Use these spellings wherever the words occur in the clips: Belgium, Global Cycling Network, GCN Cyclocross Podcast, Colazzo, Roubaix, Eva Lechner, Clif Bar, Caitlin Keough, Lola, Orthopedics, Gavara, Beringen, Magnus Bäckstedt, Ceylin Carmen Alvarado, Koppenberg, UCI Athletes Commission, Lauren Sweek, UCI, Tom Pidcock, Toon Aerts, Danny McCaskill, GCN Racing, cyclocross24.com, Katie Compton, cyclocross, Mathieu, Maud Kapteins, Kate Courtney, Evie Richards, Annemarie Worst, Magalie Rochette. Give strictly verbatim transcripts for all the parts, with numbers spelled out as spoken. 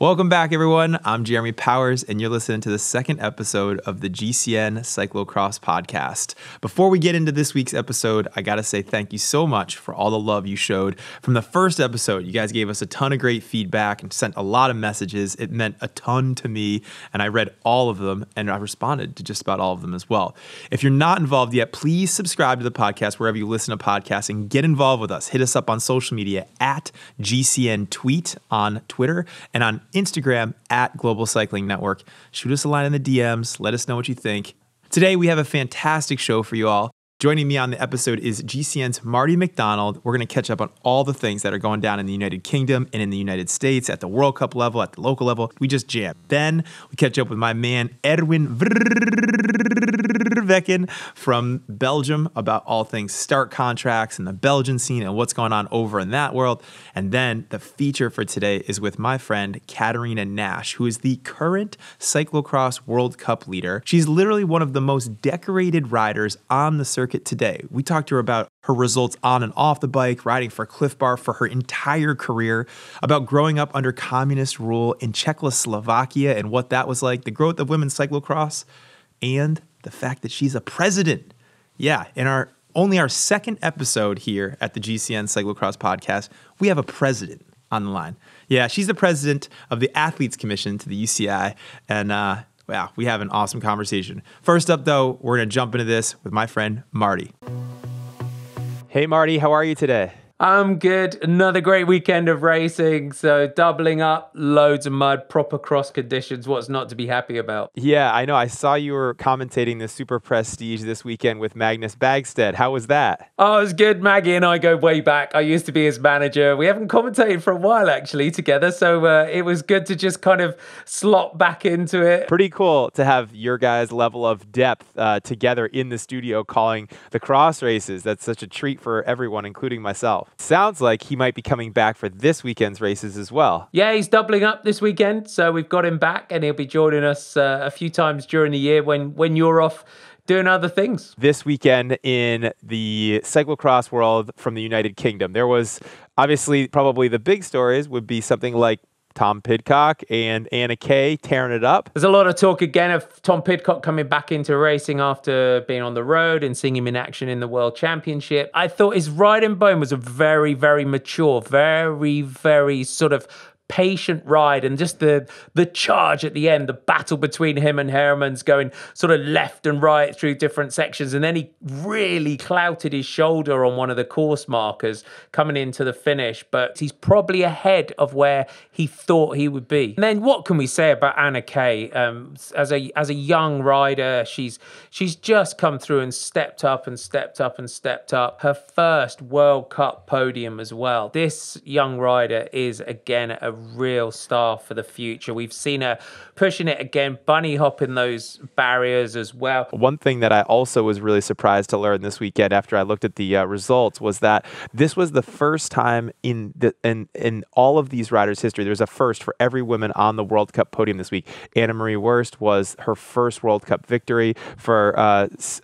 Welcome back, everyone. I'm Jeremy Powers, and you're listening to the second episode of the G C N Cyclocross Podcast. Before we get into this week's episode, I gotta say thank you so much for all the love you showed from the first episode. You guys gave us a ton of great feedback and sent a lot of messages. It meant a ton to me, and I read all of them, and I responded to just about all of them as well. If you're not involved yet, please subscribe to the podcast wherever you listen to podcasts and get involved with us. Hit us up on social media at G C N Tweet on Twitter and on Instagram at Global Cycling Network. Shoot us a line in the D Ms. Let us know what you think. Today, we have a fantastic show for you all. Joining me on the episode is G C N's Marty McDonald. We're going to catch up on all the things that are going down in the United Kingdom and in the United States at the World Cup level, at the local level. We just jam. Then we catch up with my man, Erwin Vervecken from Belgium, about all things start contracts and the Belgian scene and what's going on over in that world. And then the feature for today is with my friend, Katerina Nash, who is the current cyclocross World Cup leader. She's literally one of the most decorated riders on the circuit today. We talked to her about her results on and off the bike, riding for Clif Bar for her entire career, about growing up under communist rule in Czechoslovakia and what that was like, the growth of women's cyclocross, and the fact that she's a president. Yeah, in our only our second episode here at the G C N Cyclocross Podcast, we have a president on the line. Yeah, she's the president of the Athletes Commission to the U C I, and uh, wow, we have an awesome conversation. First up, though, we're going to jump into this with my friend, Marty. Hey, Marty, how are you today? I'm good. Another great weekend of racing. So doubling up, loads of mud, proper cross conditions. What's not to be happy about? Yeah, I know. I saw you were commentating the Super Prestige this weekend with Magnus Bäckstedt. How was that? Oh, it was good. Maggie and I go way back. I used to be his manager. We haven't commentated for a while, actually, together. So uh, it was good to just kind of slot back into it. Pretty cool to have your guys' level of depth uh, together in the studio calling the cross races. That's such a treat for everyone, including myself. Sounds like he might be coming back for this weekend's races as well. Yeah, he's doubling up this weekend, so we've got him back, and he'll be joining us uh, a few times during the year when, when you're off doing other things. This weekend in the cyclocross world from the United Kingdom, there was obviously probably the big stories would be something like Tom Pidcock and Anna Kay tearing it up. There's a lot of talk again of Tom Pidcock coming back into racing after being on the road and seeing him in action in the World Championship. I thought his ride and bone was a very, very mature, very, very sort of patient ride, and just the the charge at the end, the battle between him and Herman's going sort of left and right through different sections, and then he really clouted his shoulder on one of the course markers coming into the finish, but he's probably ahead of where he thought he would be. And then what can we say about Anna Kay? Um, as a as a young rider, she's she's just come through and stepped up and stepped up and stepped up. Her first World Cup podium as well. This young rider is again a real star for the future. We've seen her pushing it again, bunny hopping those barriers as well. One thing that I also was really surprised to learn this weekend after I looked at the uh, results was that this was the first time in the in in all of these riders' history, there's a first for every woman on the World Cup podium this week. Annemarie Worst was her first World Cup victory. For uh,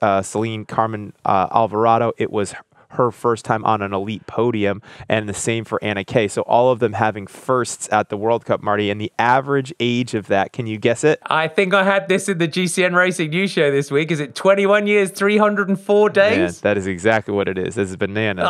uh, Ceylin Carmen uh, Alvarado, it was her her first time on an elite podium, and the same for Anna Kay. So all of them having firsts at the World Cup, Marty, and the average age of that, can you guess it? I think I had this in the G C N Racing News Show this week. Is it twenty-one years, three hundred four days? Man, that is exactly what it is. This is bananas.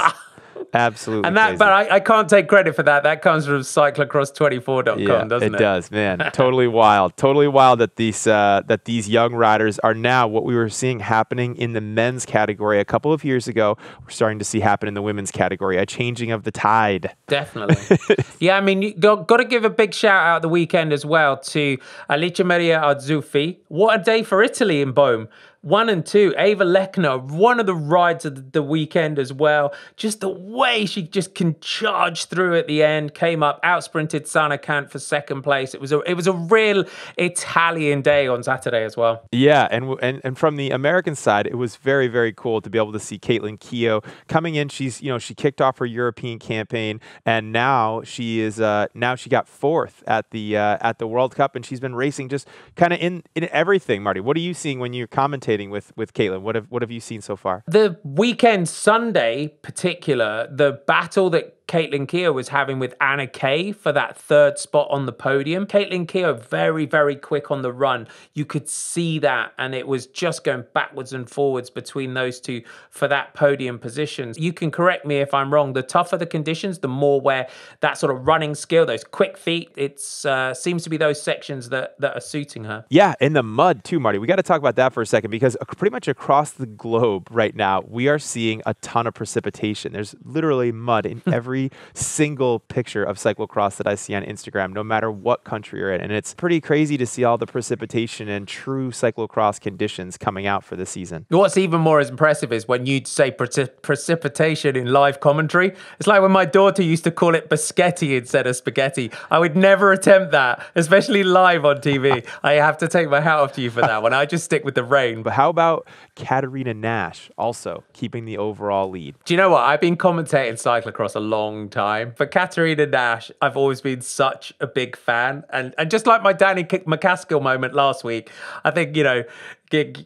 Absolutely. And that, crazy. But I, I can't take credit for that. That comes from cyclocross twenty-four dot com, yeah, doesn't it? It does, man. Totally wild. Totally wild that these uh, that these young riders are now what we were seeing happening in the men's category a couple of years ago. We're starting to see happen in the women's category, a changing of the tide. Definitely. Yeah, I mean, you got, got to give a big shout out the weekend as well to Alice Maria Arzuffi. What a day for Italy in Bohm. One and two, Eva Lechner, one of the rides of the weekend as well. Just the way she just can charge through at the end, came up, outsprinted Sanne Cant for second place. It was a it was a real Italian day on Saturday as well. Yeah, and and and from the American side, it was very very cool to be able to see Caitlin Keough coming in. She's you know she kicked off her European campaign, and now she is uh, now she got fourth at the uh, at the World Cup, and she's been racing just kind of in in everything. Marty, what are you seeing when you're commentating with with Caitlin? What have what have you seen so far? The weekend, Sunday in particular, the battle that Caitlin Keough was having with Anna Kay for that third spot on the podium. Caitlin Keough very, very quick on the run. You could see that, and it was just going backwards and forwards between those two for that podium position. You can correct me if I'm wrong. The tougher the conditions, the more where that sort of running skill, those quick feet, it uh, seems to be those sections that, that are suiting her. Yeah, in the mud too, Marty. We got to talk about that for a second, because pretty much across the globe right now, we are seeing a ton of precipitation. There's literally mud in every single picture of cyclocross that I see on Instagram, no matter what country you're in. And it's pretty crazy to see all the precipitation and true cyclocross conditions coming out for the season. What's even more impressive is when you say pre- precipitation in live commentary, it's like when my daughter used to call it biscotti instead of spaghetti. I would never attempt that, especially live on T V. I have to take my hat off to you for that one. I just stick with the rain. But how about Katerina Nash also keeping the overall lead? Do you know what? I've been commentating cyclocross a long time, but Katerina Nash, I've always been such a big fan. And, and just like my Danny McCaskill moment last week, I think, you know,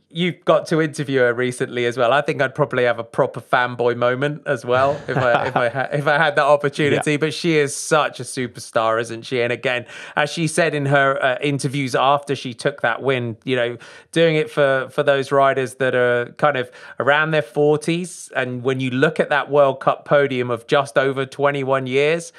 you've got to interview her recently as well. I think I'd probably have a proper fanboy moment as well if I if I ha- if I had that opportunity. Yeah. But she is such a superstar, isn't she? And again, as she said in her uh, interviews after she took that win, you know, doing it for for those riders that are kind of around their forties, and when you look at that World Cup podium of just over twenty-one years,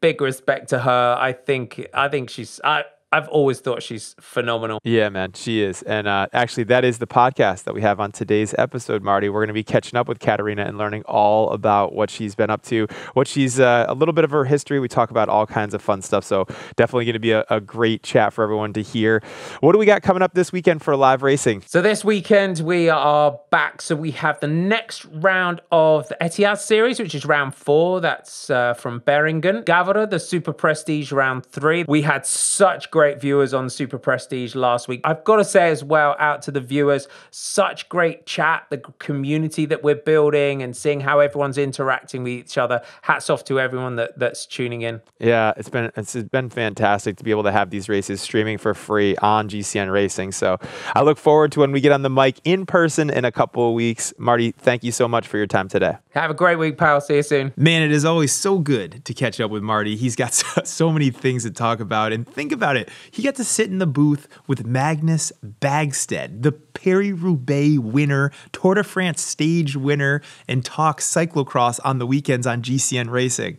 big respect to her. I think I think she's. I, I've always thought she's phenomenal. Yeah, man, she is. And uh, actually, that is the podcast that we have on today's episode, Marty. We're going to be catching up with Katerina and learning all about what she's been up to, what she's, uh, a little bit of her history. We talk about all kinds of fun stuff. So definitely going to be a, a great chat for everyone to hear. What do we got coming up this weekend for live racing? So this weekend we are back. So we have the next round of the Etihad series, which is round four. That's uh, from Beringen. Gavara, the Super Prestige round three. We had such great viewers on Super Prestige last week. I've got to say as well, out to the viewers, such great chat, the community that we're building and seeing how everyone's interacting with each other. Hats off to everyone that, that's tuning in. Yeah, it's been it's been fantastic to be able to have these races streaming for free on G C N Racing. So I look forward to when we get on the mic in person in a couple of weeks. Marty, thank you so much for your time today. Have a great week, pal. See you soon. Man, it is always so good to catch up with Marty. He's got so, so many things to talk about, and think about it. He got to sit in the booth with Magnus Bäckstedt, the Paris-Roubaix winner, Tour de France stage winner, and talk cyclocross on the weekends on G C N Racing.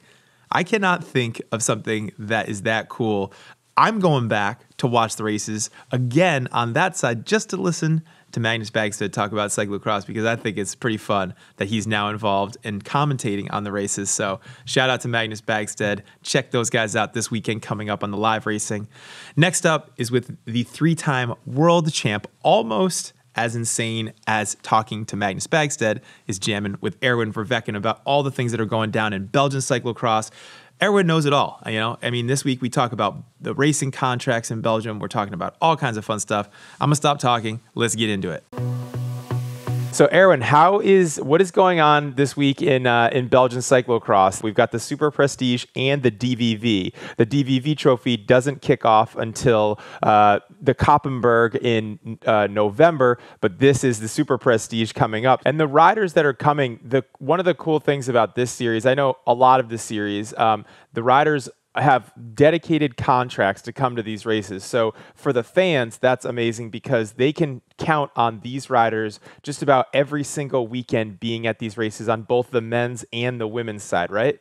I cannot think of something that is that cool. I'm going back to watch the races again on that side just to listen to Magnus Bäckstedt talk about cyclocross, because I think it's pretty fun that he's now involved in commentating on the races. So shout out to Magnus Bäckstedt. Check those guys out this weekend coming up on the live racing. Next up is with the three-time world champ, almost as insane as talking to Magnus Bäckstedt, is jamming with Erwin Vervecken about all the things that are going down in Belgian cyclocross. Everyone knows it all, you know? I mean, this week we talk about the racing contracts in Belgium. We're talking about all kinds of fun stuff. I'm gonna stop talking. Let's get into it. So, Erwin, how is what is going on this week in uh, in Belgian cyclocross? We've got the Super Prestige and the D V V. The D V V trophy doesn't kick off until uh, the Koppenberg in uh, November, but this is the Super Prestige coming up. And the riders that are coming, the one of the cool things about this series, I know a lot of the series, um, the riders have dedicated contracts to come to these races. So for the fans, that's amazing because they can count on these riders just about every single weekend being at these races on both the men's and the women's side, right?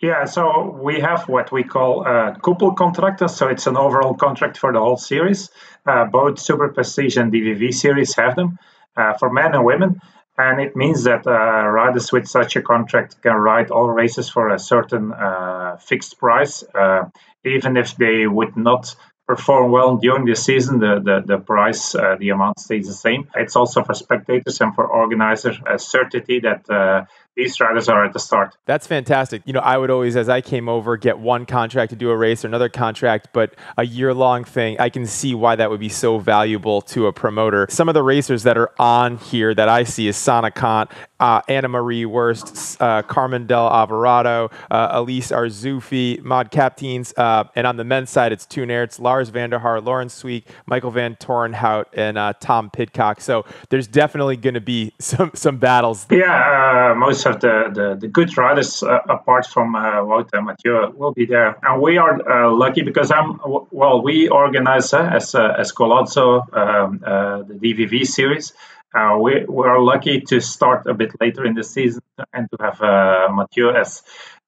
Yeah, so we have what we call uh, couple contracts. So it's an overall contract for the whole series. Uh, both Super Prestige and D V V series have them uh, for men and women. And it means that uh, riders with such a contract can ride all races for a certain uh, fixed price. Uh, even if they would not perform well during the season, the, the, the price, uh, the amount stays the same. It's also for spectators and for organizers a certainty that uh, these riders are at the start. That's fantastic. You know, I would always, as I came over, get one contract to do a race or another contract, but a year-long thing, I can see why that would be so valuable to a promoter. Some of the racers that are on here that I see is Sanne Cant, uh, Annemarie Worst, uh, Carmen Alvarado, uh, Alice Arzuffi, Maud Kapteins, uh, and on the men's side, it's Toon Aerts, Lars Vanderhaar, Lauren Sweek, Michael van Torenhout, and uh, Tom Pidcock. So there's definitely going to be some, some battles. Yeah, uh, most rest of the, the, the good riders, uh, apart from uh, Wout and Mathieu, will be there. And we are uh, lucky because I'm well. We organize uh, as uh, as Colazzo um, uh, the D V V series. Uh, we we are lucky to start a bit later in the season and to have uh, Mathieu as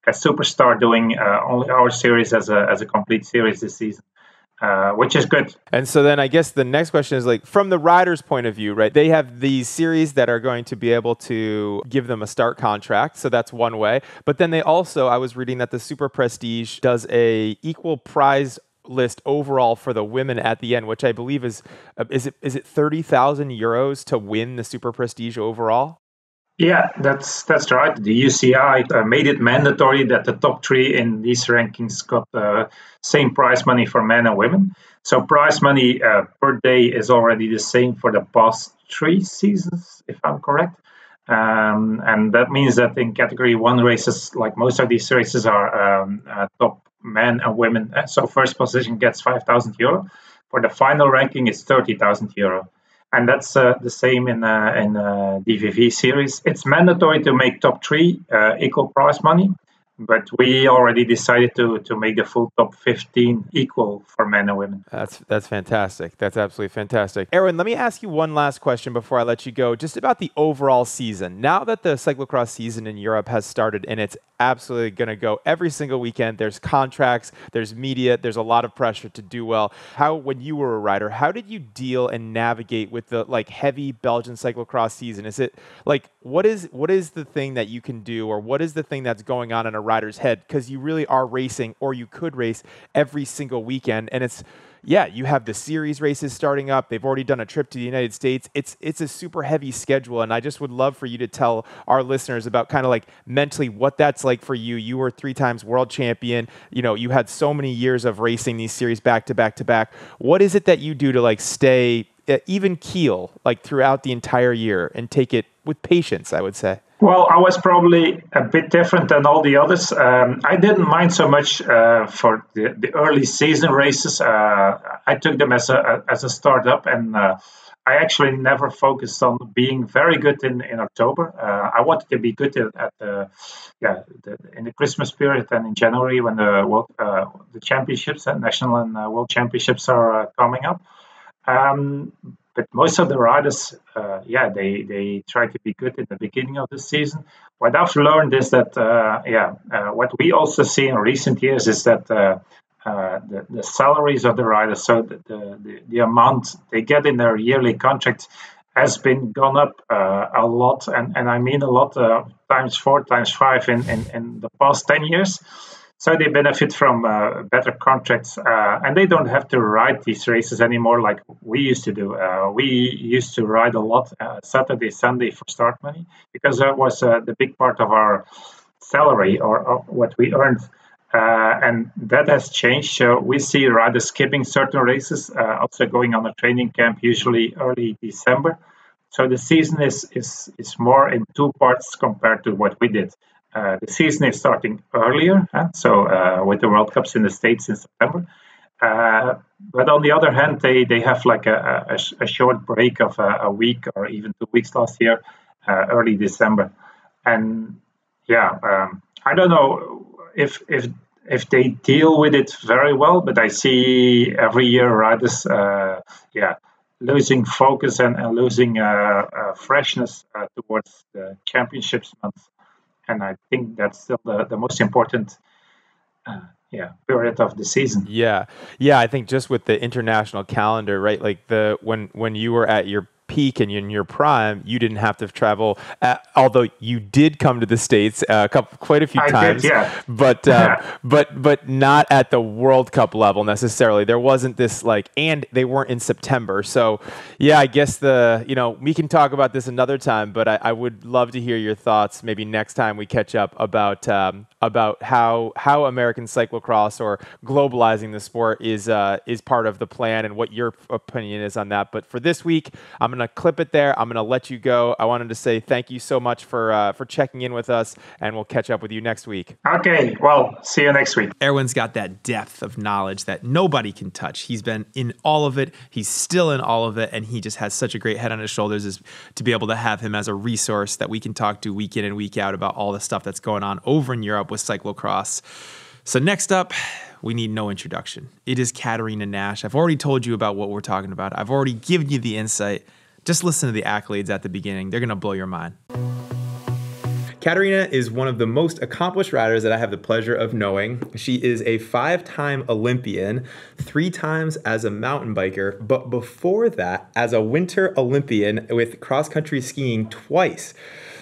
a superstar doing uh, only our series as a as a complete series this season. Uh, which is good. And so then I guess the next question is, like, from the rider's point of view, right? They have these series that are going to be able to give them a start contract. So that's one way. But then they also, I was reading that the Super Prestige does a equal prize list overall for the women at the end, which I believe is, uh, is it is it thirty thousand euros to win the Super Prestige overall? Yeah, that's that's right. The U C I uh, made it mandatory that the top three in these rankings got the uh, same prize money for men and women. So prize money uh, per day is already the same for the past three seasons, if I'm correct. Um, and that means that in category one races, like most of these races are um, uh, top men and women. So first position gets five thousand euro. For the final ranking, it's thirty thousand euro. And that's uh, the same in uh, in uh, D V V series. It's mandatory to make top three uh, equal prize money, but we already decided to to make the full top fifteen equal for men and women. That's that's fantastic. That's absolutely fantastic. Erwin, let me ask you one last question before I let you go, just about the overall season. Now that the cyclocross season in Europe has started, and it's absolutely going to go every single weekend, there's contracts, there's media, there's a lot of pressure to do well. How, when you were a rider, how did you deal and navigate with the like heavy Belgian cyclocross season? Is it like, what is what is the thing that you can do, or what is the thing that's going on in a rider's head, because you really are racing, or you could race every single weekend, and it's yeah you have the series races starting up, they've already done a trip to the United States, it's it's a super heavy schedule, and I just would love for you to tell our listeners about kind of like mentally what that's like for you. You were three times world champion, you know, you had so many years of racing these series back to back to back. What is it that you do to like stay even keel like throughout the entire year and take it with patience, I would say? Well, I was probably a bit different than all the others. Um, I didn't mind so much uh, for the, the early season races. Uh, I took them as a as a startup, and uh, I actually never focused on being very good in, in October. Uh, I wanted to be good at the yeah the, in the Christmas period and in January when the world, uh, the championships and uh, national and uh, world championships are uh, coming up. Um, But most of the riders, uh, yeah, they, they try to be good in the beginning of the season. What I've learned is that, uh, yeah, uh, what we also see in recent years is that uh, uh, the, the salaries of the riders, so the, the, the amount they get in their yearly contract has been gone up uh, a lot, and, and I mean a lot, uh, times four, times five in, in, in the past ten years. So they benefit from uh, better contracts, uh, and they don't have to ride these races anymore like we used to do. Uh, we used to ride a lot uh, Saturday, Sunday for start money, because that was uh, the big part of our salary, or, or what we earned. Uh, and that has changed. So we see riders skipping certain races, uh, also going on a training camp, usually early December. So the season is, is, is more in two parts compared to what we did. Uh, the season is starting earlier, huh? so uh, with the World Cups in the States in September. Uh, but on the other hand, they, they have like a, a, sh- a short break of a, a week or even two weeks last year, uh, early December. And yeah, um, I don't know if if if they deal with it very well, but I see every year riders, uh, yeah, losing focus and, and losing uh, uh, freshness uh, towards the championships month. And I think that's still the, the most important uh, yeah, period of the season. Yeah. Yeah. I think just with the international calendar, right? Like the, when, when you were at your peak and in your prime, you didn't have to travel at, although you did come to the States a couple quite a few I times did, yeah. but uh, yeah. but but not at the World Cup level necessarily. There wasn't this like, and they weren't in September, so yeah I guess the you know we can talk about this another time, but I, I would love to hear your thoughts maybe next time we catch up about um, about how how American cyclocross or globalizing the sport is uh, is part of the plan and what your opinion is on that. But for this week, I'm going to clip it there. I'm going to let you go. I wanted to say thank you so much for uh, for checking in with us, and we'll catch up with you next week. Okay, well, see you next week. Erwin's got that depth of knowledge that nobody can touch. He's been in all of it. He's still in all of it, and he just has such a great head on his shoulders is to be able to have him as a resource that we can talk to week in and week out about all the stuff that's going on over in Europe with cyclocross. So next up, we need no introduction. It is Katerina Nash. I've already told you about what we're talking about. I've already given you the insight. Just listen to the accolades at the beginning. They're going to blow your mind. Katerina is one of the most accomplished riders that I have the pleasure of knowing. She is a five-time Olympian, three times as a mountain biker, but before that, as a winter Olympian with cross-country skiing twice.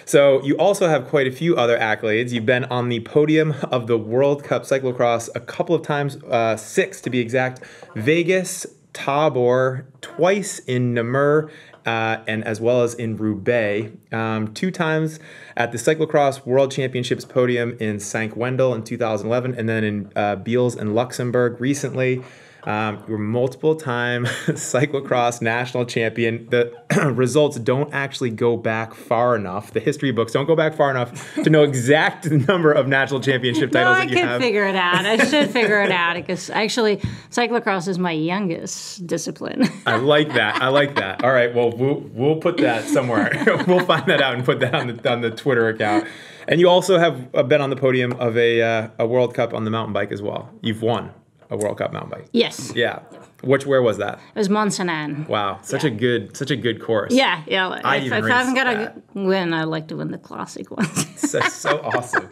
So you also have quite a few other accolades. You've been on the podium of the World Cup cyclocross a couple of times, uh, six to be exact, Vegas, Tabor, twice in Namur, Uh, and as well as in Roubaix, um, two times at the Cyclocross World Championships podium in Sankt Wendel in two thousand eleven, and then in uh, Biels and Luxembourg recently. Um, you're multiple-time cyclocross national champion. The results don't actually go back far enough. The history books don't go back far enough to know exact number of national championship titles no, that you have. I could figure it out. I should figure it out because actually cyclocross is my youngest discipline. I like that. I like that. All right. Well, we'll, we'll put that somewhere. We'll find that out and put that on the, on the Twitter account. And you also have been on the podium of a, uh, a World Cup on the mountain bike as well. You've won a World Cup mountain bike. Yes. Yeah. Which, where was that? It was Mont-Saint-Anne. Wow. Such yeah. a good, such a good course. Yeah. Yeah. I if, even if I haven't got to win, I like to win the classic ones. so, so awesome.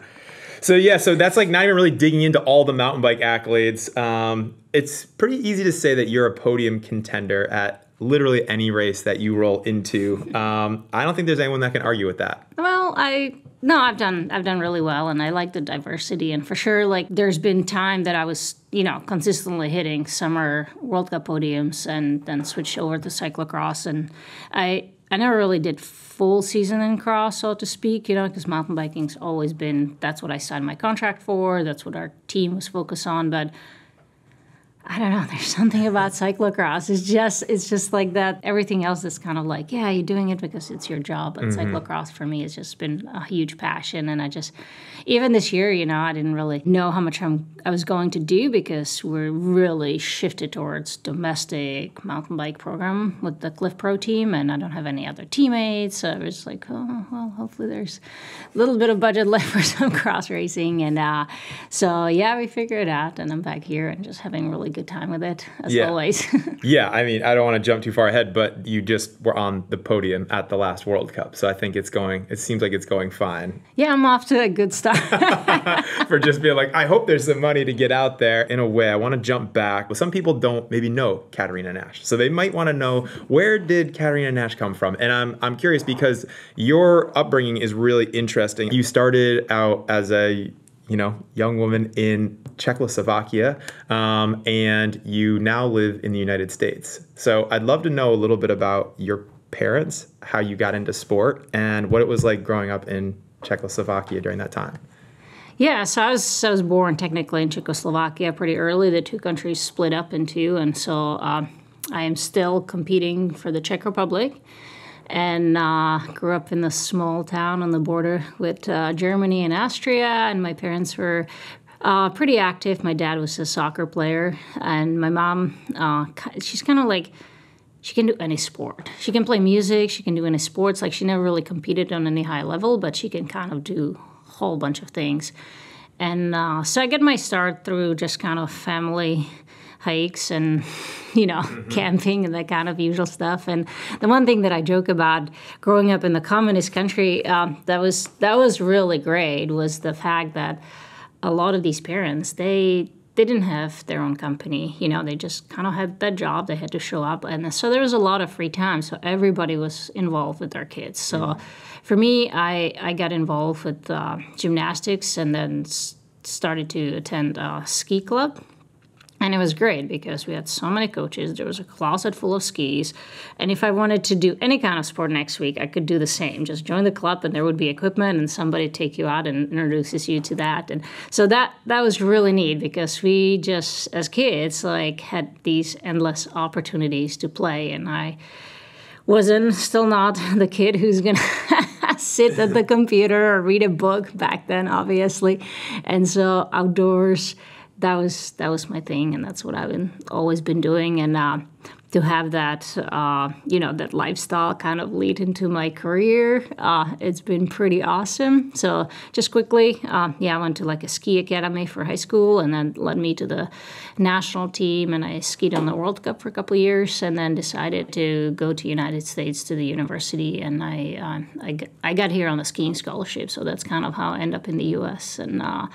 So yeah, so that's like not even really digging into all the mountain bike accolades. Um, it's pretty easy to say that you're a podium contender at literally any race that you roll into. Um, I don't think there's anyone that can argue with that. Well, I... No, I've done I've done really well, and I like the diversity. And for sure, like, there's been time that I was, you know, consistently hitting summer World Cup podiums and then switched over to cyclocross. And I I never really did full season in cross, so to speak, you know, because mountain biking's always been, that's what I signed my contract for. That's what our team was focused on. But I don't know, there's something about cyclocross. It's just it's just like that. Everything else is kind of like, yeah, you're doing it because it's your job. But mm-hmm. cyclocross for me has just been a huge passion. And I just, even this year, you know, I didn't really know how much I'm, I was going to do because we're really shifted towards domestic mountain bike program with the Clif Pro team. And I don't have any other teammates. So I was like, oh, well, hopefully there's a little bit of budget left for some cross racing. And uh, so, yeah, we figured it out. And I'm back here and just having really good time with it, as yeah. always. Yeah, I mean, I don't want to jump too far ahead, but you just were on the podium at the last World Cup, so I think it's going, it seems like it's going fine. Yeah, I'm off to a good start. For just being like, I hope there's some money to get out there. In a way, I want to jump back. Well, some people don't maybe know Katerina Nash, so they might want to know, where did Katerina Nash come from? And I'm, I'm curious because your upbringing is really interesting. You started out as a you know, young woman in Czechoslovakia, um, and you now live in the United States. So I'd love to know a little bit about your parents, how you got into sport, and what it was like growing up in Czechoslovakia during that time. Yeah, so I was I was born technically in Czechoslovakia pretty early. The two countries split up in two, and so uh, I am still competing for the Czech Republic. And uh, grew up in this small town on the border with uh, Germany and Austria. And my parents were uh, pretty active. My dad was a soccer player. And my mom, uh, she's kind of like, she can do any sport. She can play music. She can do any sports. Like, she never really competed on any high level, but she can kind of do a whole bunch of things. And uh, so I get my start through just kind of family hikes and, you know, mm-hmm. camping and that kind of usual stuff. And the one thing that I joke about growing up in the communist country um, that was that was really great was the fact that a lot of these parents, they they didn't have their own company. You know, they just kind of had that job. They had to show up. And so there was a lot of free time. So everybody was involved with their kids. So mm-hmm. for me, I, I got involved with uh, gymnastics and then s- started to attend a ski club. And it was great because we had so many coaches. There was a closet full of skis. And if I wanted to do any kind of sport next week, I could do the same. Just join the club and there would be equipment and somebody take you out and introduces you to that. And so that that was really neat because we just, as kids, like had these endless opportunities to play. And I wasn't, still not the kid who's going to sit at the computer or read a book back then, obviously. And so outdoors, that was that was my thing, and that's what I've been, always been doing. And uh, to have that, uh, you know, that lifestyle kind of lead into my career, uh, it's been pretty awesome. So just quickly, uh, yeah, I went to like a ski academy for high school, and then led me to the national team, and I skied on the World Cup for a couple of years, and then decided to go to United States to the university, and I uh, I, I got here on a skiing scholarship, so that's kind of how I end up in the U S and. Uh,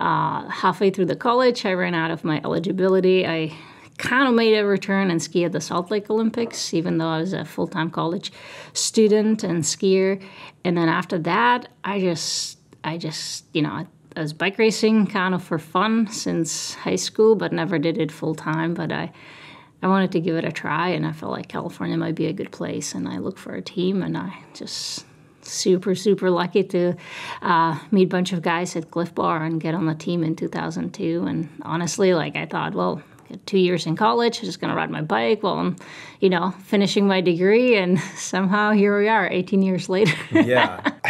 Uh, halfway through the college, I ran out of my eligibility. I kind of made a return and ski at the Salt Lake Olympics, even though I was a full-time college student and skier. And then after that, I just, I just, you know, I, I was bike racing kind of for fun since high school, but never did it full-time. But I, I wanted to give it a try, and I felt like California might be a good place. And I looked for a team, and I just... super, super lucky to uh, meet a bunch of guys at Clif Bar and get on the team in two thousand two. And honestly, like I thought, well, two years in college, I'm just going to ride my bike while I'm, you know, finishing my degree. And somehow here we are eighteen years later. Yeah.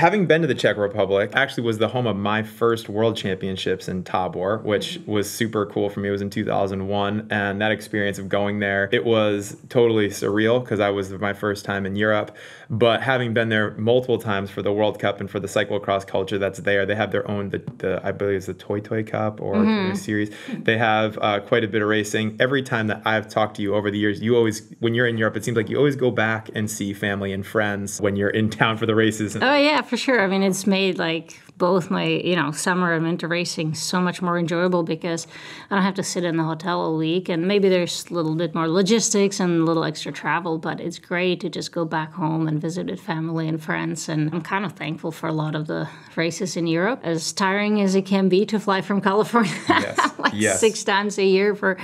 Having been to the Czech Republic, actually was the home of my first world championships in Tabor, which was super cool for me. It was in two thousand one. And that experience of going there, it was totally surreal because I was my first time in Europe. But having been there multiple times for the World Cup and for the cyclocross culture that's there, they have their own, the, the I believe it's the Toy Toy Cup or mm-hmm. series. They have uh, quite a bit of race. Every time that I've talked to you over the years, you always, when you're in Europe, it seems like you always go back and see family and friends when you're in town for the races. Oh, yeah, for sure. I mean, it's made like both my, you know, summer and winter racing so much more enjoyable because I don't have to sit in the hotel all week. And maybe there's a little bit more logistics and a little extra travel, but it's great to just go back home and visit with family and friends. And I'm kind of thankful for a lot of the races in Europe, as tiring as it can be to fly from California yes. like yes. six times a year for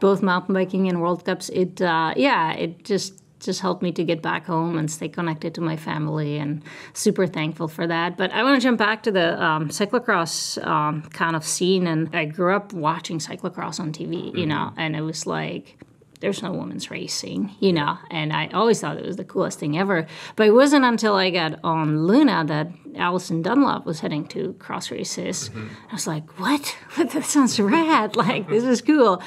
both mountain biking and World Cups. It, uh, yeah, it just... just helped me to get back home and stay connected to my family, and super thankful for that. But I want to jump back to the um, cyclocross um, kind of scene. And I grew up watching cyclocross on T V, mm-hmm. you know, and it was like, there's no women's racing, you know, and I always thought it was the coolest thing ever. But it wasn't until I got on Luna that Allison Dunlop was heading to cross races. Mm-hmm. I was like, what? What? That sounds rad. Like, this is cool.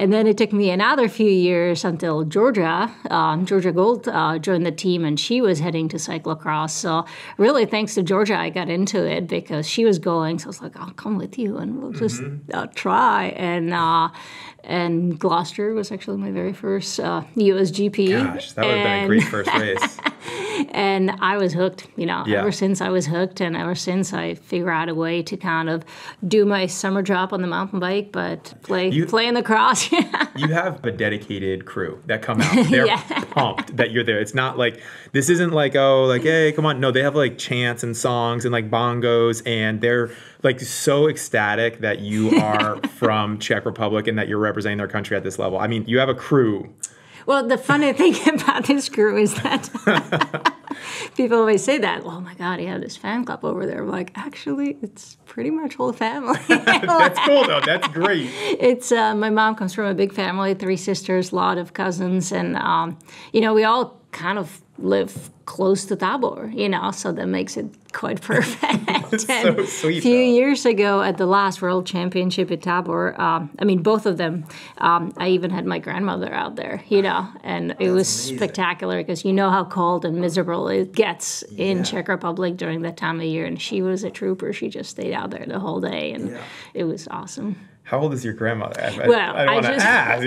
And then it took me another few years until Georgia, um, Georgia Gold uh, joined the team, and she was heading to cyclocross. So really, thanks to Georgia, I got into it because she was going. So I was like, I'll come with you and we'll just mm-hmm. uh, try. And, uh, and Gloucester was actually my very first uh, U S G P. Gosh, that would have been a great first race. And I was hooked, you know, yeah. ever since I was hooked, and ever since I figured out a way to kind of do my summer job on the mountain bike, but play, you, play in the cross. You have a dedicated crew that come out. They're yeah. pumped that you're there. It's not like, this isn't like, oh, like, hey, come on. No, they have like chants and songs and like bongos, and they're like so ecstatic that you are from Czech Republic and that you're representing their country at this level. I mean, you have a crew. Well, the funny thing about this crew is that people always say that, oh my God, yeah, this fan club over there. I'm like, actually, it's pretty much whole family. That's cool though, that's great. It's, uh, my mom comes from a big family, three sisters, a lot of cousins, and um, you know, we all kind of live close to Tabor, you know, so that makes it quite perfect. So sweet. A few though. years ago at the last World Championship at Tabor, um, I mean, both of them, um, I even had my grandmother out there, you know, and it That's was amazing. spectacular, because you know how cold and miserable it gets in yeah. Czech Republic during that time of year. And she was a trooper. She just stayed out there the whole day, and yeah. it was awesome. How old is your grandmother? I, well, I, I don't want to ask.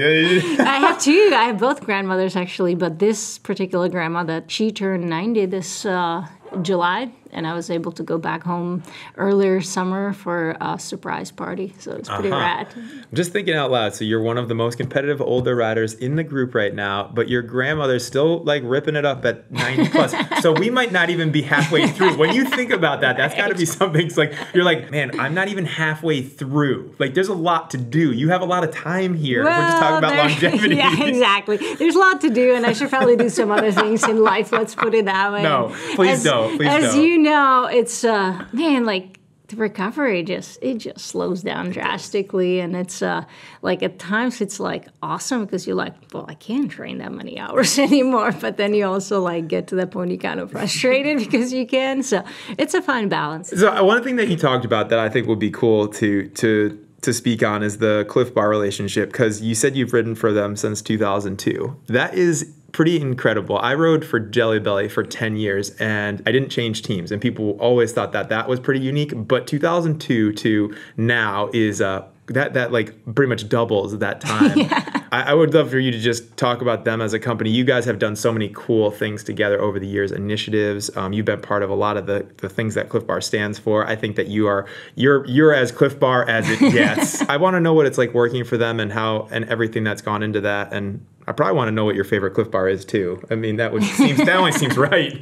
I have two. I have both grandmothers, actually. But this particular grandmother, she turned ninety this uh, July. and I was able to go back home earlier summer for a surprise party. So it's pretty uh-huh. rad. I'm just thinking out loud. So you're one of the most competitive older riders in the group right now, but your grandmother's still like ripping it up at ninety plus. So we might not even be halfway through. When you think about that, that's got to be something. It's like, you're like, man, I'm not even halfway through. Like, there's a lot to do. You have a lot of time here. Well, we're just talking about there, longevity. Yeah, exactly. There's a lot to do, and I should probably do some other things in life. Let's put it that way. No, please as, don't. Please as don't. You know, it's, uh, man, like, the recovery just it just slows down drastically, and it's uh like at times it's like awesome because you're like, well, I can't train that many hours anymore, but then you also like get to that point you're kind of frustrated because you can. So it's a fine balance. So one thing that you talked about that I think would be cool to to to speak on is the Clif Bar relationship, because you said you've ridden for them since two thousand two. That is pretty incredible. I rode for Jelly Belly for ten years and I didn't change teams, and people always thought that that was pretty unique, but two thousand two to now is uh, that that like pretty much doubles that time. Yeah. I, I would love for you to just talk about them as a company. You guys have done so many cool things together over the years, initiatives. Um, you've been part of a lot of the, the things that Clif Bar stands for. I think that you are you're you're as Clif Bar as it gets. I want to know what it's like working for them and how and everything that's gone into that, and I probably want to know what your favorite Clif Bar is too. I mean, that would seems that only seems right.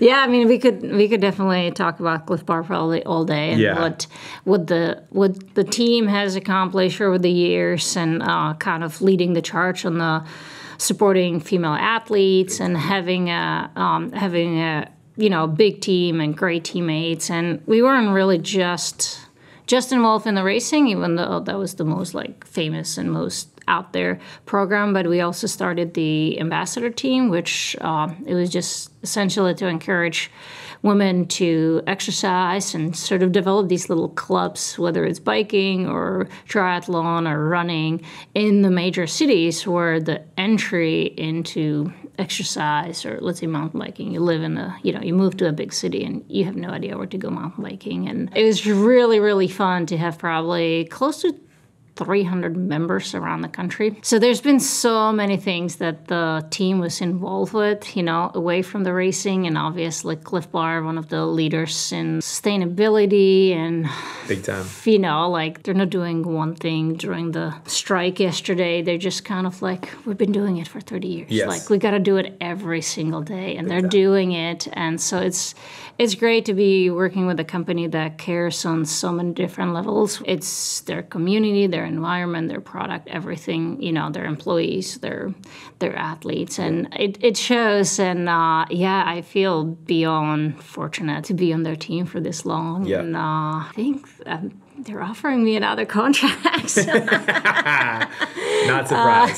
Yeah, I mean, we could we could definitely talk about Clif Bar probably all day, and yeah. what what the what the team has accomplished over the years, and uh, kind of leading the charge on the supporting female athletes and having a um, having a you know big team and great teammates, and we weren't really just just involved in the racing, even though that was the most like famous and most out there program, but we also started the ambassador team, which uh, it was just essentially to encourage women to exercise and sort of develop these little clubs, whether it's biking or triathlon or running, in the major cities where the entry into exercise, or let's say mountain biking, you live in a, you know, you move to a big city and you have no idea where to go mountain biking. And it was really, really fun to have probably close to three hundred members around the country. So there's been so many things that the team was involved with, you know, away from the racing, and obviously Clif Bar, one of the leaders in sustainability and big time. You know, like they're not doing one thing during the strike yesterday. They're just kind of like, we've been doing it for thirty years. Yes. Like we got to do it every single day, and big they're time. Doing it. And so it's it's great to be working with a company that cares on so many different levels. It's their community, their environment, their product, everything, you know, their employees, their their athletes, and it, it shows. And uh, yeah, I feel beyond fortunate to be on their team for this long. Yeah. And uh, I think um, they're offering me another contract. Not surprised.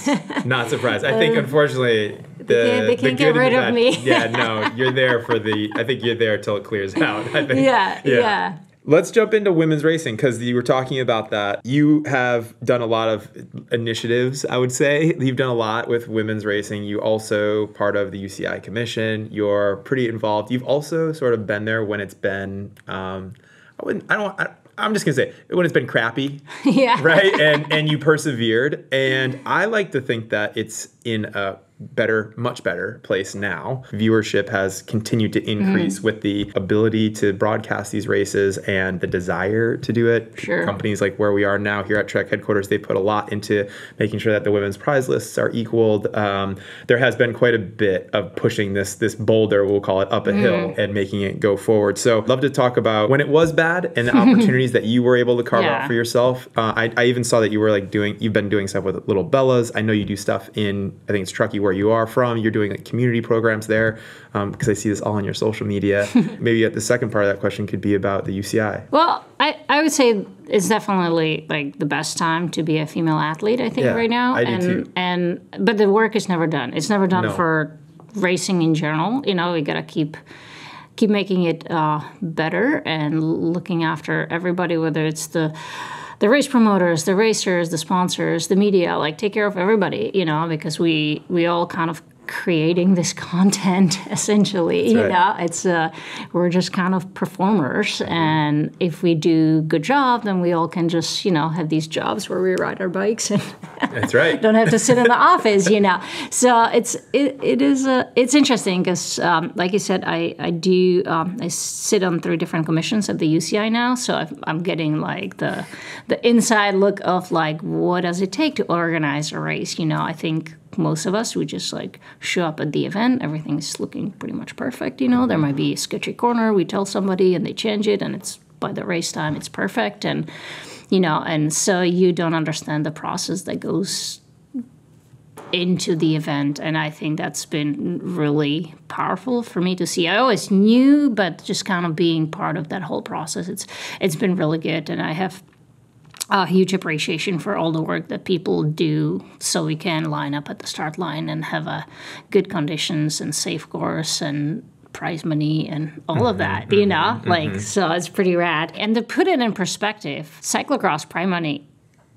Uh, Not surprised. I think, unfortunately, The, they can't, they can't the get rid of me. Yeah, no, you're there for the, I think you're there till it clears out. I think. Yeah, yeah, yeah. Let's jump into women's racing, because you were talking about that. You have done a lot of initiatives, I would say. You've done a lot with women's racing. You also part of the U C I Commission. You're pretty involved. You've also sort of been there when it's been, um, I wouldn't, I don't, I, I'm just going to say, when it's been crappy, yeah, right? And, and you persevered. And I like to think that it's in a better, much better place now. Viewership has continued to increase mm. with the ability to broadcast these races and the desire to do it. Sure. Companies like where we are now here at Trek headquarters, they put a lot into making sure that the women's prize lists are equaled. Um, there has been quite a bit of pushing this this boulder, we'll call it, up a mm. hill and making it go forward. So love to talk about when it was bad and the opportunities that you were able to carve yeah. out for yourself. Uh, I, I even saw that you were like doing, you've been doing stuff with Little Bellas. I know you do stuff in, I think it's Truckee, where you are from. You're doing like community programs there, um, because I see this all on your social media. Maybe at the second part of that question could be about the U C I. Well, I, I would say it's definitely like the best time to be a female athlete, I think, yeah, right now. I do and too. and but the work is never done. It's never done no. for racing in general. You know, we gotta keep keep making it uh, better and looking after everybody, whether it's the the race promoters, the racers, the sponsors, the media, like take care of everybody, you know, because we, we all kind of creating this content, essentially. That's you right. know, it's uh, we're just kind of performers, mm-hmm. and if we do good job, then we all can just you know have these jobs where we ride our bikes and that's right. don't have to sit in the office, you know. So it's it, it is a it's interesting because, um, like you said, I I do um, I sit on three different commissions at the U C I now, so I've, I'm getting like the the inside look of like what does it take to organize a race, you know. I think. Most of us, we just like show up at the event. Everything's looking pretty much perfect, you know. There might be a sketchy corner. We tell somebody, and they change it, and it's by the race time, it's perfect, and you know. And so you don't understand the process that goes into the event, and I think that's been really powerful for me to see. I always knew, but just kind of being part of that whole process, it's it's been really good, and I have. A huge appreciation for all the work that people do so we can line up at the start line and have a good conditions and safe course and prize money and all mm-hmm, of that, you know? Mm-hmm. Like, so it's pretty rad. And to put it in perspective, cyclocross prize money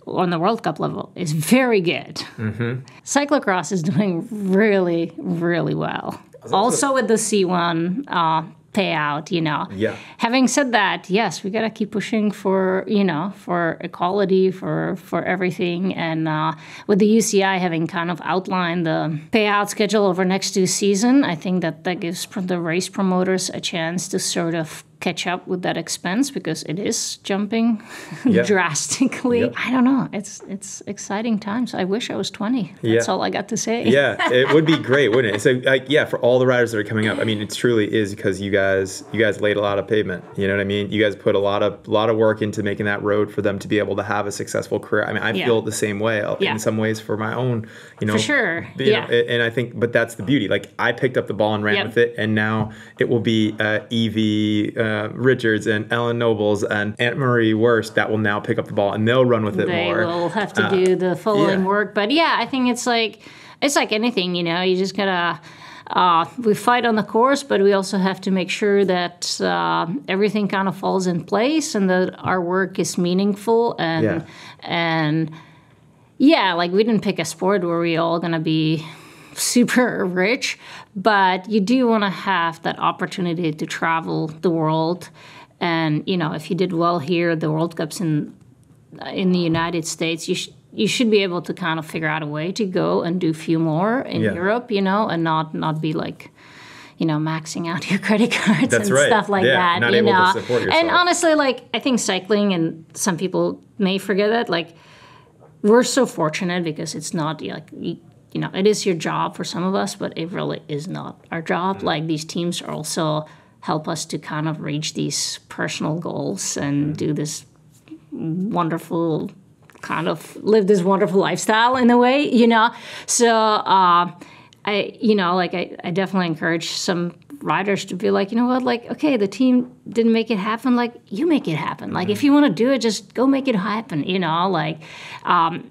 on the World Cup level is very good. Mm-hmm. Cyclocross is doing really, really well. Also, also with the C one uh, payout, you know. Yeah. Having said that, yes, we gotta keep pushing for you know for equality for for everything, and uh, with the U C I having kind of outlined the payout schedule over next two season, I think that that gives the race promoters a chance to sort of catch up with that expense because it is jumping yep. drastically. Yep. I don't know. It's it's exciting times. I wish I was twenty. That's yeah. all I got to say. Yeah, it would be great, wouldn't it? So like yeah, for all the riders that are coming up. I mean, it truly is because you guys you guys laid a lot of pavement. You know what I mean? You guys put a lot of lot of work into making that road for them to be able to have a successful career. I mean, I yeah. feel the same way yeah. in some ways for my own. You know, for sure. Yeah. Know, and I think, but that's the beauty. Like I picked up the ball and ran yep. with it, and now it will be uh, Evie. Uh, Uh, Richards and Ellen Nobles and Annemarie Worst that will now pick up the ball and they'll run with it they more. They will have to uh, do the following yeah. work. But yeah, I think it's like, it's like anything, you know, you just gotta, uh, we fight on the course, but we also have to make sure that uh, everything kind of falls in place and that our work is meaningful and, yeah. and yeah, like we didn't pick a sport where we all gonna be super rich, but you do want to have that opportunity to travel the world. And, you know, if you did well here, the World Cup's in in the United States, you, sh you should be able to kind of figure out a way to go and do a few more in yeah. Europe, you know, and not, not be like, you know, maxing out your credit cards That's and right. stuff like yeah, that. Not you able know? To support yourself. And honestly, like, I think cycling, and some people may forget that, like, we're so fortunate because it's not like... You, You know, it is your job for some of us, but it really is not our job. Like these teams also help us to kind of reach these personal goals and do this wonderful kind of live this wonderful lifestyle in a way, you know. So uh, I, you know, like I, I definitely encourage some riders to be like, you know what, like, okay, the team didn't make it happen. Like you make it happen. Like if you want to do it, just go make it happen, you know, like um, –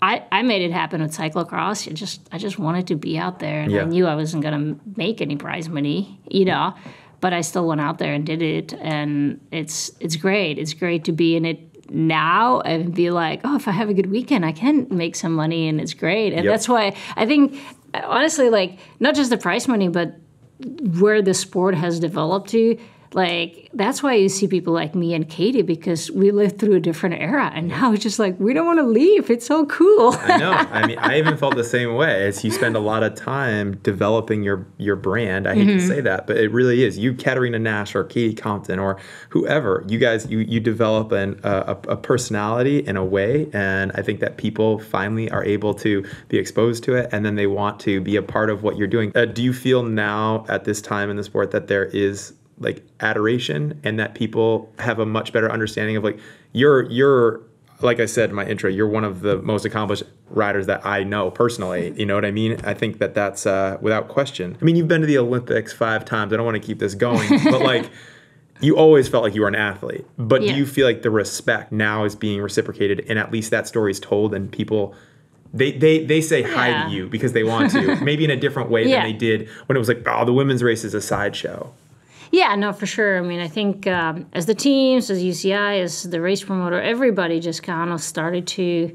I, I made it happen with cyclocross. It just I just wanted to be out there, and yeah. I knew I wasn't gonna make any prize money, you know. But I still went out there and did it, and it's it's great. It's great to be in it now and be like, oh, if I have a good weekend, I can make some money, and it's great. And yep. that's why I think, honestly, like not just the prize money, but where the sport has developed to. Like, that's why you see people like me and Katie, because we lived through a different era. And now it's just like, we don't want to leave. It's so cool. I know. I mean, I even felt the same way. As you spend a lot of time developing your, your brand. I hate mm-hmm. to say that, but it really is. You, Katerina Nash or Katie Compton or whoever, you guys, you, you develop an, uh, a, a personality in a way. And I think that people finally are able to be exposed to it. And then they want to be a part of what you're doing. Uh, do you feel now at this time in the sport that there is... like adoration, and that people have a much better understanding of like you're you're like I said in my intro, you're one of the most accomplished riders that I know personally. You know what I mean? I think that that's uh, without question. I mean, you've been to the Olympics five times. I don't want to keep this going, but like you always felt like you were an athlete. But yeah. do you feel like the respect now is being reciprocated, and at least that story is told, and people. They, they they say yeah. hi to you because they want to, maybe in a different way yeah. than they did when it was like, oh, the women's race is a sideshow. Yeah, no, for sure. I mean, I think um, as the teams, as U C I, as the race promoter, everybody just kind of started to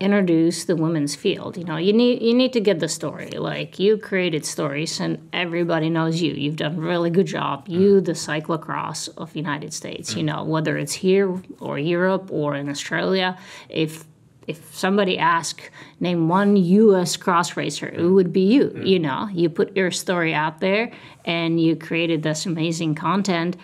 introduce the women's field. You know, you need you need to get the story. Like, you created stories, and everybody knows you. You've done a really good job. You, the cyclocross of United States. You know, whether it's here or Europe or in Australia, if if somebody asked, name one U S cross racer, it would be you. Mm. You know, you put your story out there, and you created this amazing content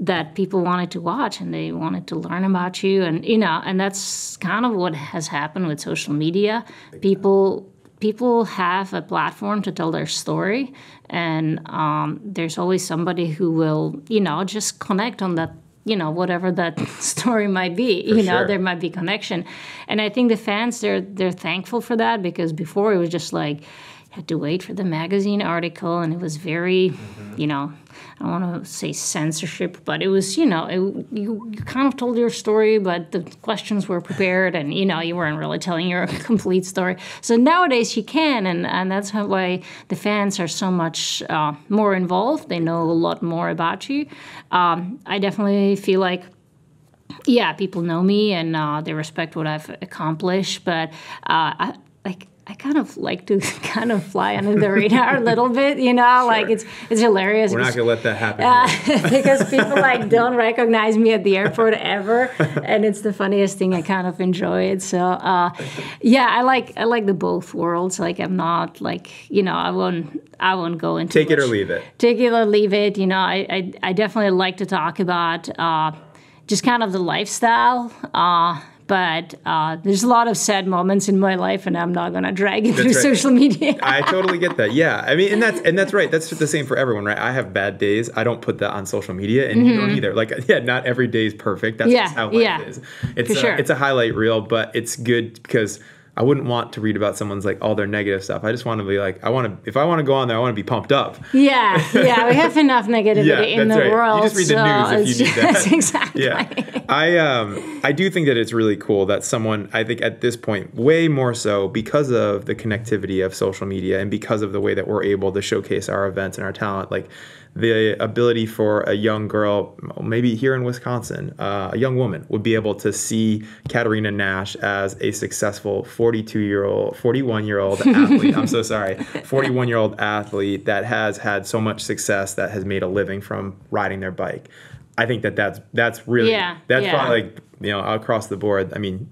that people wanted to watch, and they wanted to learn about you. And, you know, and that's kind of what has happened with social media. People people have a platform to tell their story, and um, there's always somebody who will, you know, just connect on that, you know, whatever that story might be. For you know, sure. There might be connection. And I think the fans, they're they're thankful for that, because before it was just like, had to wait for the magazine article, and it was very, mm-hmm. you know, I don't want to say censorship, but it was, you know, it, you, you kind of told your story, but the questions were prepared, and, you know, you weren't really telling your complete story. So nowadays you can, and, and that's how, why the fans are so much uh, more involved. They know a lot more about you. Um, I definitely feel like, yeah, people know me, and uh, they respect what I've accomplished, but uh, I, like, I kind of like to kind of fly under the radar a little bit, you know, sure. like it's it's hilarious. We're not going to let that happen. Uh, because people like don't recognize me at the airport ever, and it's the funniest thing. I kind of enjoy it. So, uh, yeah, I like I like the both worlds. Like, I'm not like, you know, I won't I won't go into Take much. It or leave it. Take it or leave it. You know, I I, I definitely like to talk about uh, just kind of the lifestyle. Uh But uh, there's a lot of sad moments in my life, and I'm not going to drag it that's through right. social media. I totally get that. Yeah, I mean, and that's and that's right. That's the same for everyone, right? I have bad days. I don't put that on social media, and mm-hmm. you don't either. Like, yeah, not every day is perfect. That's yeah, just how life yeah, is. It's a, sure. it's a highlight reel, but it's good because I wouldn't want to read about someone's, like, all their negative stuff. I just want to be like, I want to, if I want to go on there, I want to be pumped up. Yeah, yeah, we have enough negativity yeah, in the right. world. You just read so the news if you do that. Exactly. Yeah. I, um, I do think that it's really cool that someone, I think at this point, way more so because of the connectivity of social media and because of the way that we're able to showcase our events and our talent, like, the ability for a young girl, maybe here in Wisconsin, uh, a young woman would be able to see Katerina Nash as a successful forty-two-year-old, forty-one-year-old athlete. I'm so sorry. forty-one-year-old athlete that has had so much success, that has made a living from riding their bike. I think that that's, that's really, yeah, that's yeah. probably like, you know, across the board. I mean,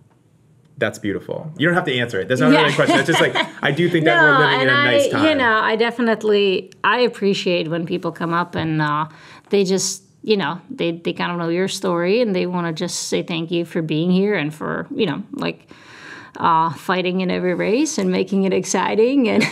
that's beautiful. You don't have to answer it. That's not yeah. really a question. It's just like, I do think that no, we're living in a I, nice time. You know, I definitely, I appreciate when people come up and uh, they just, you know, they, they kind of know your story, and they want to just say thank you for being here and for, you know, like uh, fighting in every race and making it exciting. And,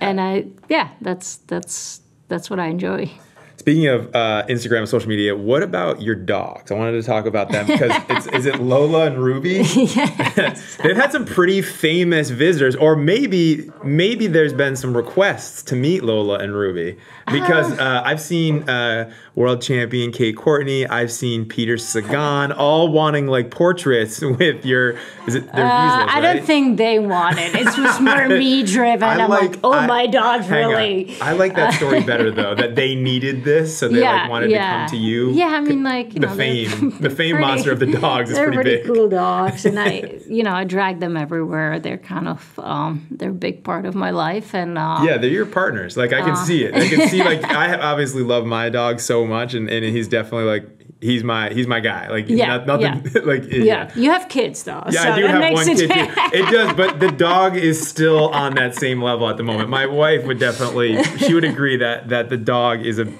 and I, yeah, that's, that's, that's what I enjoy. Speaking of uh, Instagram and social media, what about your dogs? I wanted to talk about them because it's, is it Lola and Ruby? Yes. They've had some pretty famous visitors, or maybe maybe there's been some requests to meet Lola and Ruby, because uh, uh, I've seen uh, world champion Kate Courtney, I've seen Peter Sagan, all wanting like portraits with your. Is it their uh, useless, I right? don't think they wanted. It was more me driven. I I'm like, like oh I, my dogs really. On. I like that story better though. That they needed this. This, so they yeah, like wanted yeah. to come to you. Yeah, I mean, like you the know, fame, the fame pretty, monster of the dogs is pretty, pretty big. They're pretty cool dogs, and I, you know, I drag them everywhere. They're kind of, um, they're a big part of my life, and uh, yeah, they're your partners. Like I can uh, see it. I can see like I obviously love my dog so much, and, and he's definitely like he's my he's my guy. Like yeah, not, nothing. Yeah. like yeah. yeah, you have kids though. Yeah, so I do have one kid. Too. It does, but the dog is still on that same level at the moment. My wife would definitely, she would agree that that the dog is a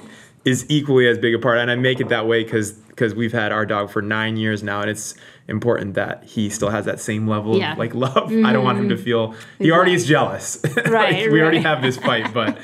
is equally as big a part. And I make it that way because because we've had our dog for nine years now, and it's important that he still has that same level yeah. of like love. Mm-hmm. I don't want him to feel he already is jealous. Right. like, we right. already have this fight, but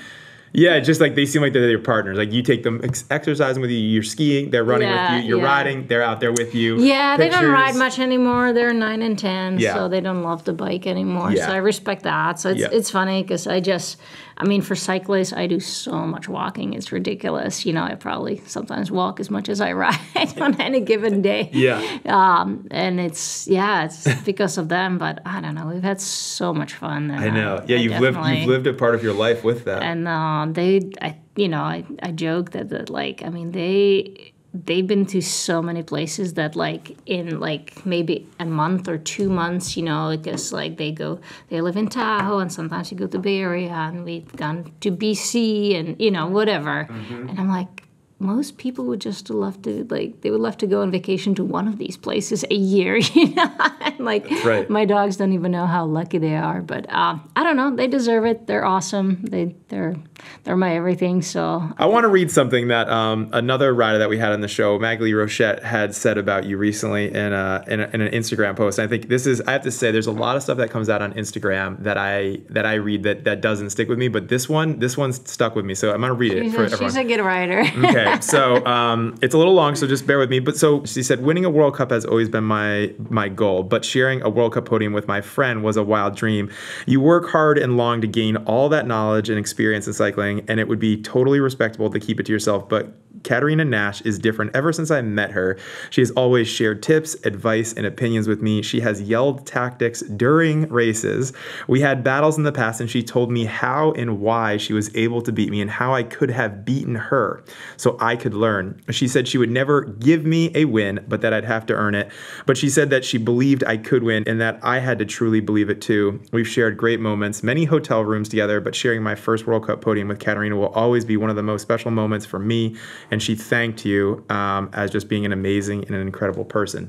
yeah, just like they seem like they're your partners. Like you take them ex exercising with you, you're skiing, they're running yeah, with you, you're yeah. riding, they're out there with you. Yeah, Pictures. They don't ride much anymore. They're nine and ten, yeah. so they don't love the bike anymore. Yeah. So I respect that. So it's yeah. it's funny because I just, I mean, for cyclists, I do so much walking. It's ridiculous. You know, I probably sometimes walk as much as I ride on any given day. Yeah. Um, and it's yeah, it's because of them. But I don't know. We've had so much fun. I know. Yeah, I, you've I lived you've lived a part of your life with them. And. Um, Um, they, I, you know, I, I joke that, that, like, I mean, they they've been to so many places that, like, in, like, maybe a month or two months, you know, because, like, they go, they live in Tahoe, and sometimes you go to Bay Area, and we've gone to B C, and, you know, whatever. Mm-hmm. And I'm like, most people would just love to, like, they would love to go on vacation to one of these places a year, you know? And, like, right. my dogs don't even know how lucky they are. But uh, I don't know. They deserve it. They're awesome. They, they're they're my everything. So I want to read something that um, another rider that we had on the show, Magalie Rochette, had said about you recently in, a, in, a, in an Instagram post. And I think this is, I have to say, there's a lot of stuff that comes out on Instagram that I that I read that, that doesn't stick with me. But this one, this one stuck with me. So I'm going to read she's it for a, everyone. She's a good rider. Okay. So um, it's a little long, so just bear with me. But so she said, winning a World Cup has always been my my goal, but sharing a World Cup podium with my friend was a wild dream. You work hard and long to gain all that knowledge and experience in cycling, and it would be totally respectable to keep it to yourself. But Katerina Nash is different. Ever since I met her, she has always shared tips, advice, and opinions with me. She has yelled tactics during races. We had battles in the past, and she told me how and why she was able to beat me and how I could have beaten her. So I could learn. She said she would never give me a win, but that I'd have to earn it. But she said that she believed I could win and that I had to truly believe it too. We've shared great moments, many hotel rooms together, but sharing my first World Cup podium with Katerina will always be one of the most special moments for me. And she thanked you um, as just being an amazing and an incredible person.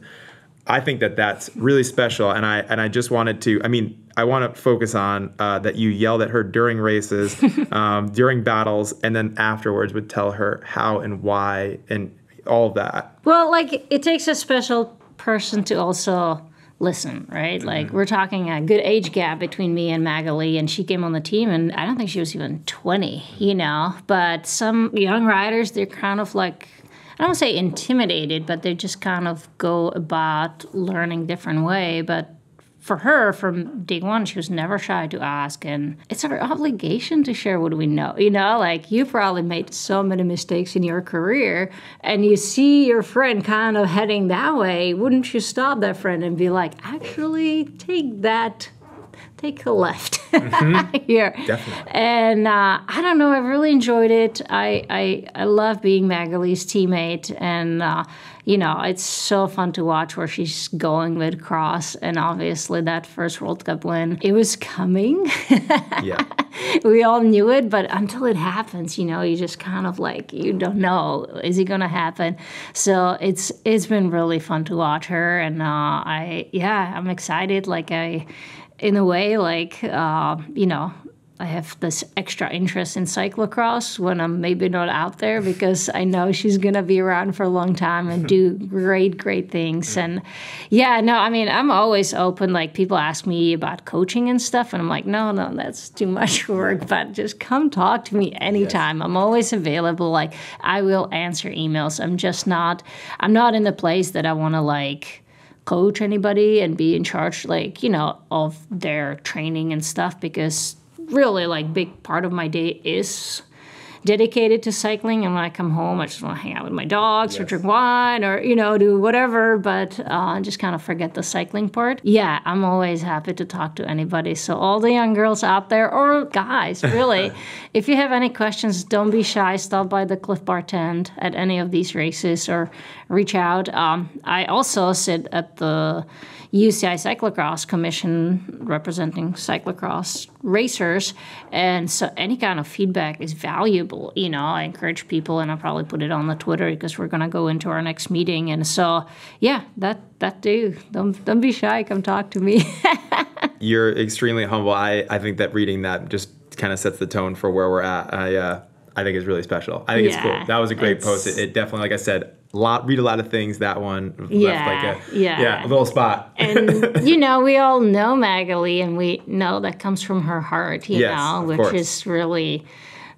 I think that that's really special, and I and I just wanted to, I mean, I want to focus on uh, that you yelled at her during races, um, during battles, and then afterwards would tell her how and why and all of that. Well, like, it takes a special person to also listen, right? Mm-hmm. Like, we're talking a good age gap between me and Magalie, and she came on the team, and I don't think she was even twenty, you know? But some young riders, they're kind of like, I don't say intimidated, but they just kind of go about learning different way. But for her, from day one, she was never shy to ask. And it's our obligation to share what we know. You know, like, you probably made so many mistakes in your career, and you see your friend kind of heading that way. Wouldn't you stop that friend and be like, actually, take that, take a left mm-hmm. here. Definitely. And uh, I don't know, I really enjoyed it. I, I, I love being Magalie's teammate, and uh, you know, it's so fun to watch where she's going with cross, and obviously that first World Cup win, it was coming. Yeah. We all knew it, but until it happens, you know, you just kind of like, you don't know, is it going to happen? So it's it's been really fun to watch her, and uh, I, yeah, I'm excited. Like, I, in a way, like, uh, you know, I have this extra interest in cyclocross when I'm maybe not out there, because I know she's going to be around for a long time and do great, great things. And yeah, no, I mean, I'm always open. Like, people ask me about coaching and stuff, and I'm like, no, no, that's too much work, but just come talk to me anytime. Yes. I'm always available. Like, I will answer emails. I'm just not, I'm not in the place that I want to, like, coach anybody and be in charge, like, you know, of their training and stuff, because really, like, big part of my day is dedicated to cycling, and when I come home, I just want to hang out with my dogs yes. or drink wine or, you know, do whatever, but uh, just kind of forget the cycling part. Yeah, I'm always happy to talk to anybody. So all the young girls out there, or guys, really, if you have any questions, don't be shy. Stop by the Clif Bar tent at any of these races or reach out. Um, I also sit at the U C I Cyclocross Commission representing cyclocross racers, and so any kind of feedback is valuable. You know, I encourage people, and I'll probably put it on the Twitter, because we're going to go into our next meeting. And so, yeah, that that do. Don't don't be shy. Come talk to me. You're extremely humble. I I think that reading that just kind of sets the tone for where we're at. I uh, I think it's really special. I think yeah, it's cool. That was a great post. It, it definitely, like I said. Lot read a lot of things. That one left yeah, like a yeah. yeah a little spot. And you know, we all know Magalie, and we know that comes from her heart. You yes, know, which course. is really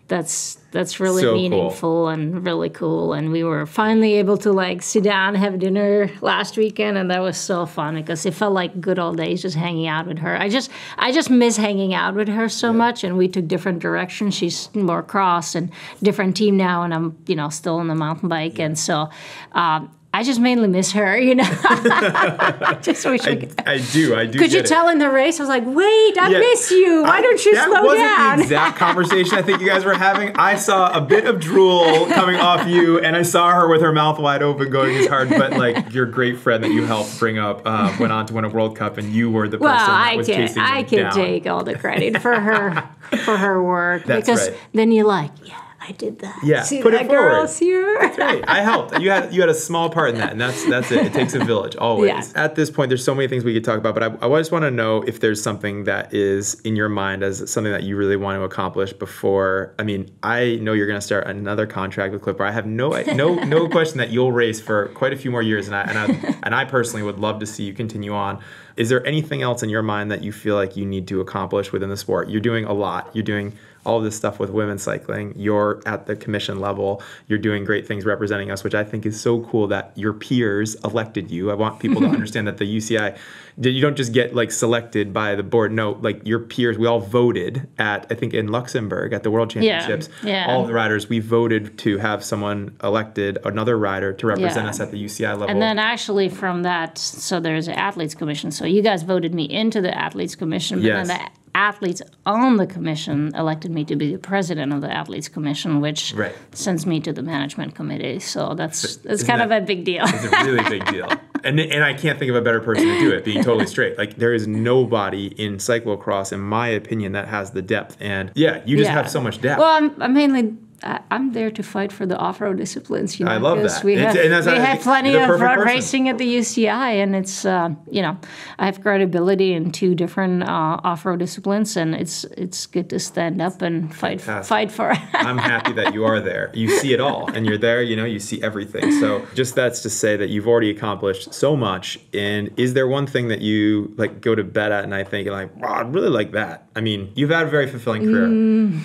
that's that's really so meaningful cool. and really cool. And we were finally able to, like, sit down, have dinner last weekend, and that was so fun, because it felt like good old days just hanging out with her. I just I just miss hanging out with her so yeah. much, and we took different directions. She's more cross and different team now, and I'm, you know, still on the mountain bike. Yeah. And so um, I just mainly miss her, you know. I just wish I, we could. I do, I do. Could get you it. tell in the race? I was like, wait, I yeah, miss you. Why I, don't you slow down? That wasn't the exact conversation I think you guys were having. I saw a bit of drool coming off you, and I saw her with her mouth wide open going as hard. But like your great friend that you helped bring up um, went on to win a World Cup, and you were the person well, that I was can, chasing I can down. take all the credit for her for her work. That's because right. then you're like, yeah. I did that. Yeah, see put that it forward. Girl, see her? That's right. I helped. You had you had a small part in that, and that's that's it. It takes a village always. Yeah. At this point, there's so many things we could talk about, but I, I just want to know if there's something that is in your mind as something that you really want to accomplish before. I mean, I know you're going to start another contract with Clif Bar. I have no no no question that you'll race for quite a few more years, and I and I, and I personally would love to see you continue on. Is there anything else in your mind that you feel like you need to accomplish within the sport? You're doing a lot. You're doing all of this stuff with women's cycling. You're at the commission level. You're doing great things representing us, which I think is so cool that your peers elected you. I want people to understand that the U C I, you don't just get like selected by the board. No, like your peers, we all voted at, I think in Luxembourg at the World Championships. Yeah, yeah. All of the riders, we voted to have someone elected, another rider to represent yeah. us at the U C I level. And then actually from that, so there's an Athletes Commission. So you guys voted me into the Athletes Commission. But yes. then the athletes on the commission elected me to be the president of the Athletes Commission, which right. sends me to the management committee. So that's that's Isn't kind that, of a big deal. It's a really big deal. And and I can't think of a better person to do it, being totally straight. Like, there is nobody in cyclocross, in my opinion, that has the depth. And, yeah, you just yeah. have so much depth. Well, I'm, I'm mainly... I'm there to fight for the off-road disciplines. You know, I love that. We have, and that's we have plenty of road person. racing at the U C I, and it's uh, you know, I have credibility in two different uh, off-road disciplines, and it's it's good to stand up and fight Fantastic. fight for. I'm happy that you are there. You see it all, and you're there. You know, you see everything. So just that's to say that you've already accomplished so much. And is there one thing that you like go to bed at, and I think like, wow, I'd really like that. I mean, you've had a very fulfilling career. Mm.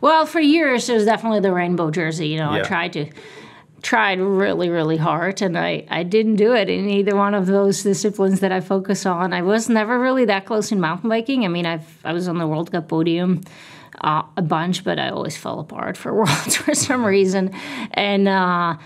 Well, for years, it was definitely the rainbow jersey. You know, yeah. I tried to, tried really, really hard, and I, I didn't do it in either one of those disciplines that I focus on. I was never really that close in mountain biking. I mean, I've I was on the World Cup podium uh, a bunch, but I always fell apart for Worlds for some reason. And uh,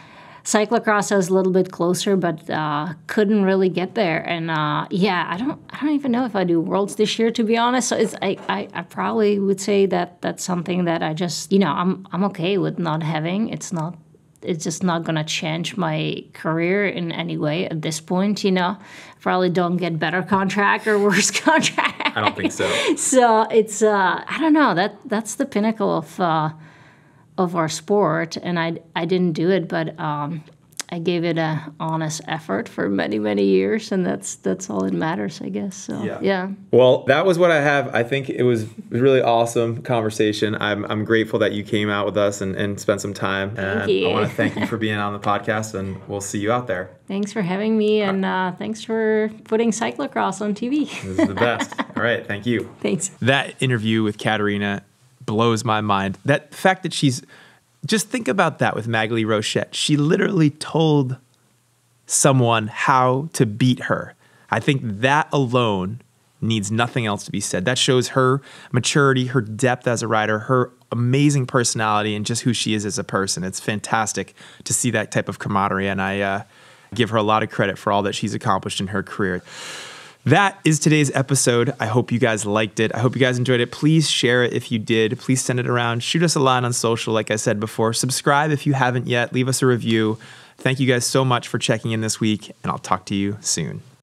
cyclocross, I was a little bit closer, but uh, couldn't really get there. And uh, yeah, I don't, I don't even know if I do Worlds this year, to be honest. So it's, I, I, I probably would say that that's something that I just, you know, I'm, I'm okay with not having. It's not, it's just not gonna change my career in any way at this point. You know, probably don't get better contract or worse contract. I don't think so. So it's, uh, I don't know. That that's the pinnacle of. Uh, of our sport, and I, I didn't do it, but um, I gave it an honest effort for many, many years, and that's that's all that matters, I guess. So yeah. yeah. Well, that was what I have. I think it was really awesome conversation. I'm I'm grateful that you came out with us and, and spent some time. Thank and you. I want to thank you for being on the podcast, and we'll see you out there. Thanks for having me, and uh, thanks for putting cyclocross on T V. This is the best. All right, thank you. Thanks. That interview with Katerina blows my mind. That fact that she's, just think about that with Magalie Rochette. She literally told someone how to beat her. I think that alone needs nothing else to be said. That shows her maturity, her depth as a rider, her amazing personality, and just who she is as a person. It's fantastic to see that type of camaraderie, and I uh, give her a lot of credit for all that she's accomplished in her career. That is today's episode. I hope you guys liked it. I hope you guys enjoyed it. Please share it if you did. Please send it around. Shoot us a line on social, like I said before. Subscribe if you haven't yet. Leave us a review. Thank you guys so much for checking in this week, and I'll talk to you soon.